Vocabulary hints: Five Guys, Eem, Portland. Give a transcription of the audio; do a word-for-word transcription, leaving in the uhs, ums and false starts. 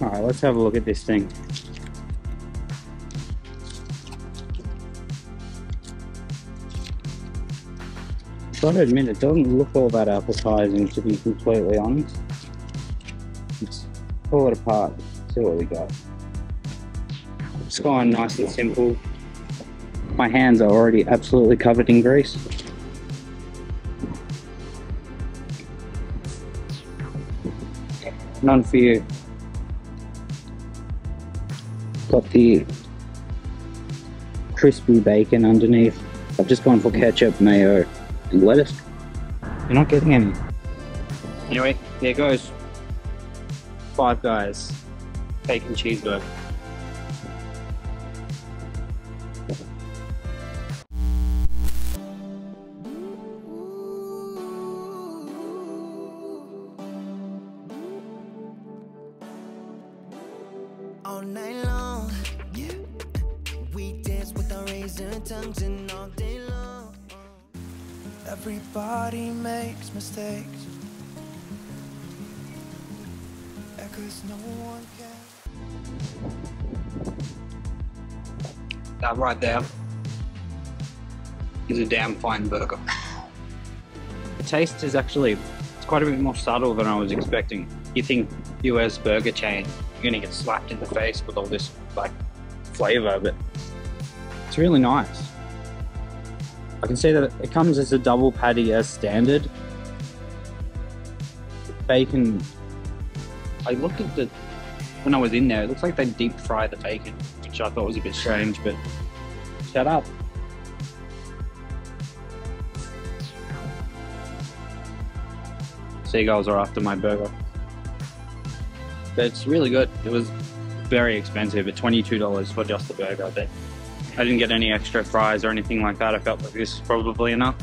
All right, let's have a look at this thing. I've got to admit, it doesn't look all that appetizing, to be completely honest. Let's pull it apart, see what we got. It's going nice and simple. My hands are already absolutely covered in grease. None for you. Got the crispy bacon underneath. I've just gone for ketchup, mayo, and lettuce. You're not getting any. Anyway, here goes. Five Guys bacon cheeseburger. All night long, yeah. We dance with our razor tongues and all day long. Everybody makes mistakes, because no one can. That right there is a damn fine burger. The taste is actually, it's quite a bit more subtle than I was expecting. You think U S burger chain, you're gonna get slapped in the face with all this like flavor, but it's really nice. I can see that it comes as a double patty as standard. Bacon, I looked at the, when I was in there, it looks like they deep fry the bacon, which I thought was a bit strange, but shut up. Seagulls are after my burger. But it's really good. It was very expensive at twenty-two dollars for just the burger, but I didn't get any extra fries or anything like that. I felt like this is probably enough.